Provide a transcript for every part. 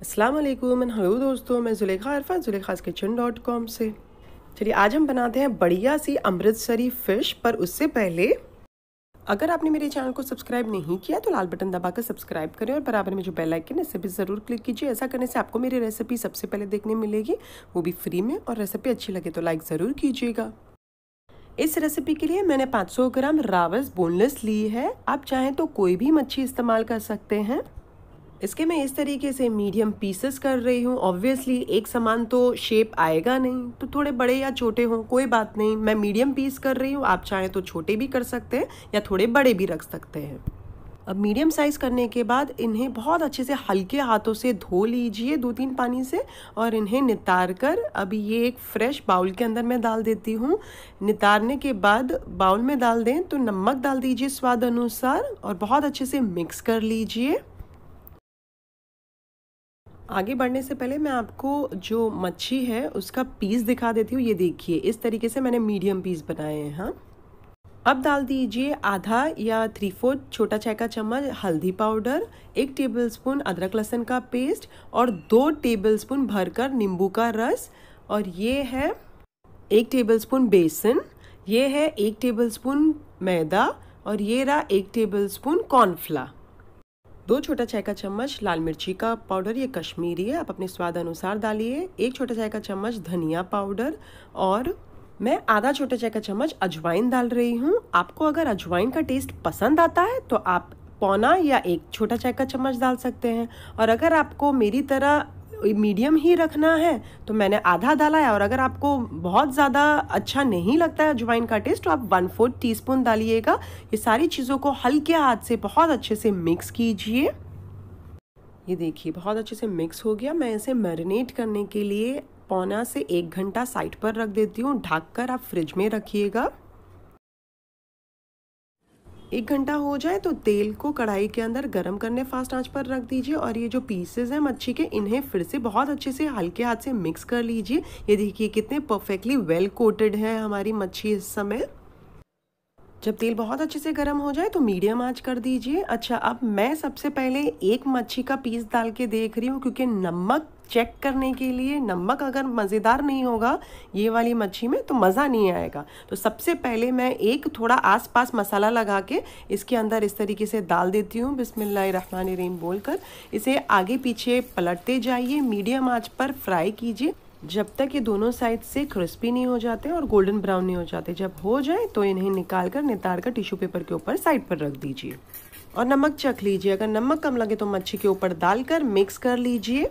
अस्सलाम वालेकुम and hello दोस्तों, मैं जुलेखा अरफा जुलेखा'skichen.com से। चलिए आज हम बनाते हैं बढ़िया सी अमृतसरी फ़िश। पर उससे पहले अगर आपने मेरे चैनल को सब्सक्राइब नहीं किया तो लाल बटन दबाकर सब्सक्राइब करें और बराबर में जो बेल आइकन है इसे भी ज़रूर क्लिक कीजिए। ऐसा करने से आपको मेरी रेसिपी सबसे पहले देखने मिलेगी, वो भी फ्री में। और रेसिपी अच्छी लगे तो लाइक ज़रूर कीजिएगा। इस रेसिपी के लिए मैंने 500 ग्राम रावस बोनलेस ली है। आप चाहें तो कोई भी मच्छी इस्तेमाल कर सकते हैं। इसके मैं इस तरीके से मीडियम पीसेस कर रही हूँ। ऑब्वियसली एक समान तो शेप आएगा नहीं, तो थोड़े बड़े या छोटे हों कोई बात नहीं। मैं मीडियम पीस कर रही हूँ, आप चाहें तो छोटे भी कर सकते हैं या थोड़े बड़े भी रख सकते हैं। अब मीडियम साइज़ करने के बाद इन्हें बहुत अच्छे से हल्के हाथों से धो लीजिए 2-3 पानी से, और इन्हें नितार कर अभी ये एक फ्रेश बाउल के अंदर मैं डाल देती हूँ। नितारने के बाद बाउल में डाल दें तो नमक डाल दीजिए स्वाद अनुसार और बहुत अच्छे से मिक्स कर लीजिए। आगे बढ़ने से पहले मैं आपको जो मच्छी है उसका पीस दिखा देती हूँ। ये देखिए इस तरीके से मैंने मीडियम पीस बनाए हैं। हाँ, अब डाल दीजिए आधा या 3/4 छोटा चाय का चम्मच हल्दी पाउडर, 1 टेबलस्पून अदरक लहसुन का पेस्ट और 2 टेबलस्पून भरकर नींबू का रस, और ये है 1 टेबलस्पून बेसन, ये है 1 टेबलस्पून मैदा और ये रहा 1 टेबलस्पून कॉर्नफ्लोर, 2 छोटा चाय का चम्मच लाल मिर्ची का पाउडर, ये कश्मीरी है, आप अपने स्वाद अनुसार डालिए, 1 छोटा चाय का चम्मच धनिया पाउडर और मैं आधा छोटा चाय का चम्मच अजवाइन डाल रही हूँ। आपको अगर अजवाइन का टेस्ट पसंद आता है तो आप 1/4 या 1 छोटा चाय का चम्मच डाल सकते हैं, और अगर आपको मेरी तरह मीडियम ही रखना है तो मैंने आधा डाला है। और अगर आपको बहुत ज़्यादा अच्छा नहीं लगता है अजवाइन का टेस्ट तो आप 1/4 टीस्पून डालिएगा। ये सारी चीज़ों को हल्के हाथ से बहुत अच्छे से मिक्स कीजिए। ये देखिए बहुत अच्छे से मिक्स हो गया। मैं इसे मैरिनेट करने के लिए 1.5 से 1 घंटा साइड पर रख देती हूँ, ढककर आप फ्रिज में रखिएगा। 1 घंटा हो जाए तो तेल को कढ़ाई के अंदर गरम करने फास्ट आंच पर रख दीजिए और ये जो पीसेस हैं मच्छी के इन्हें फिर से बहुत अच्छे से हल्के हाथ से मिक्स कर लीजिए। ये देखिए कितने परफेक्टली वेल कोटेड है हमारी मच्छी इस समय। जब तेल बहुत अच्छे से गर्म हो जाए तो मीडियम आंच कर दीजिए। अच्छा, अब मैं सबसे पहले एक मच्छी का पीस डाल के देख रही हूँ क्योंकि नमक चेक करने के लिए, नमक अगर मज़ेदार नहीं होगा ये वाली मच्छी में तो मज़ा नहीं आएगा। तो सबसे पहले मैं एक थोड़ा आसपास मसाला लगा के इसके अंदर इस तरीके से डाल देती हूँ, बिस्मिल्लाहिर्रहमानिर्रहीम बोलकर। इसे आगे पीछे पलटते जाइए, मीडियम आंच पर फ्राई कीजिए जब तक ये दोनों साइड से क्रिस्पी नहीं हो जाते और गोल्डन ब्राउन नहीं हो जाते। जब हो जाए तो इन्हें निकाल कर नितार कर टिश्यू पेपर के ऊपर साइड पर रख दीजिए और नमक चख लीजिए। अगर नमक कम लगे तो मच्छी के ऊपर डालकर मिक्स कर लीजिए।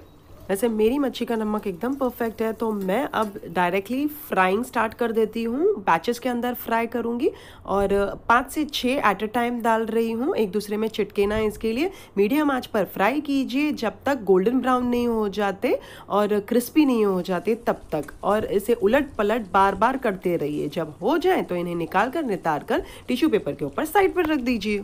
वैसे मेरी मच्छी का नमक एकदम परफेक्ट है तो मैं अब डायरेक्टली फ्राइंग स्टार्ट कर देती हूँ। बैचेस के अंदर फ्राई करूँगी और 5 से 6 एट अ टाइम डाल रही हूँ, एक दूसरे में चिटके ना, इसके लिए मीडियम आंच पर फ्राई कीजिए जब तक गोल्डन ब्राउन नहीं हो जाते और क्रिस्पी नहीं हो जाते तब तक, और इसे उलट पलट बार बार करते रहिए। जब हो जाए तो इन्हें निकाल कर नितार कर टिश्यू पेपर के ऊपर साइड पर रख दीजिए।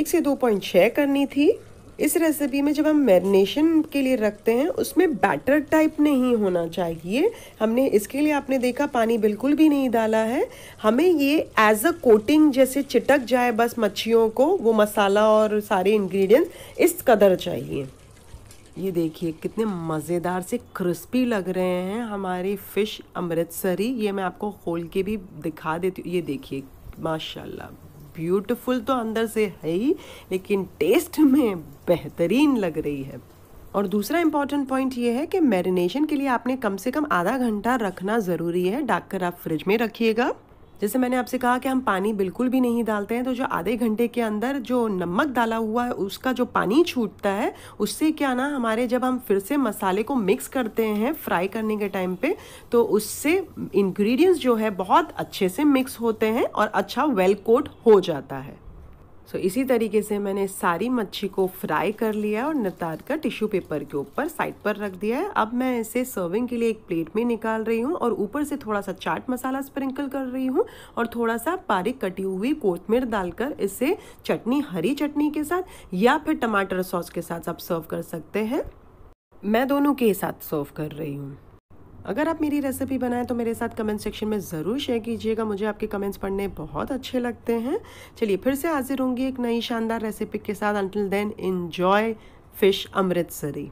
1 से 2 पॉइंट शेयर करनी थी। इस रेसिपी में जब हम मैरिनेशन के लिए रखते हैं उसमें बैटर टाइप नहीं होना चाहिए। हमने इसके लिए आपने देखा पानी बिल्कुल भी नहीं डाला है। हमें ये एज अ कोटिंग जैसे चिटक जाए बस मच्छियों को, वो मसाला और सारे इंग्रेडिएंट्स इस कदर चाहिए। ये देखिए कितने मज़ेदार से क्रिस्पी लग रहे हैं हमारी फ़िश अमृतसरी। ये मैं आपको खोल के भी दिखा देती हूँ। ये देखिए माशाल्लाह ब्यूटीफुल तो अंदर से है ही, लेकिन टेस्ट में बेहतरीन लग रही है। और दूसरा इम्पॉर्टेंट पॉइंट ये है कि मैरिनेशन के लिए आपने कम से कम आधा घंटा रखना ज़रूरी है, ढककर आप फ्रिज में रखिएगा। जैसे मैंने आपसे कहा कि हम पानी बिल्कुल भी नहीं डालते हैं, तो जो आधे घंटे के अंदर जो नमक डाला हुआ है उसका जो पानी छूटता है उससे क्या ना हमारे जब हम फिर से मसाले को मिक्स करते हैं फ्राई करने के टाइम पे तो उससे इंग्रेडिएंट्स जो है बहुत अच्छे से मिक्स होते हैं और अच्छा वेल कोट हो जाता है। सो इसी तरीके से मैंने सारी मच्छी को फ्राई कर लिया और नितार कर टिश्यू पेपर के ऊपर साइड पर रख दिया है। अब मैं इसे सर्विंग के लिए एक प्लेट में निकाल रही हूँ और ऊपर से थोड़ा सा चाट मसाला स्प्रिंकल कर रही हूँ और थोड़ा सा बारीक कटी हुई कोथमीर डालकर इसे चटनी, हरी चटनी के साथ या फिर टमाटर सॉस के साथ आप सर्व कर सकते हैं। मैं दोनों के साथ सर्व कर रही हूँ। अगर आप मेरी रेसिपी बनाएं तो मेरे साथ कमेंट सेक्शन में ज़रूर शेयर कीजिएगा, मुझे आपके कमेंट्स पढ़ने बहुत अच्छे लगते हैं। चलिए फिर से हाजिर होंगी एक नई शानदार रेसिपी के साथ। Until then enjoy fish Amritsari.